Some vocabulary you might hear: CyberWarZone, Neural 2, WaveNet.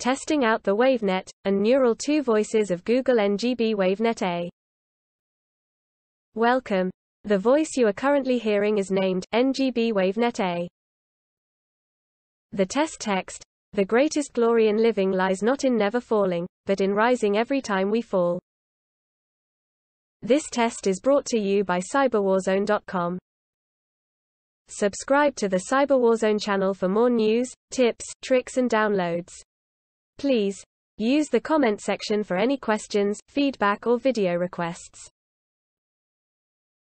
testing out the WaveNet, and Neural 2 voices of Google NGB WaveNet A. Welcome. The voice you are currently hearing is named NGB WaveNet A. The test text: the greatest glory in living lies not in never falling, but in rising every time we fall. This test is brought to you by CyberWarZone.com. Subscribe to the CyberWarZone channel for more news, tips, tricks and downloads. Please use the comment section for any questions, feedback or video requests.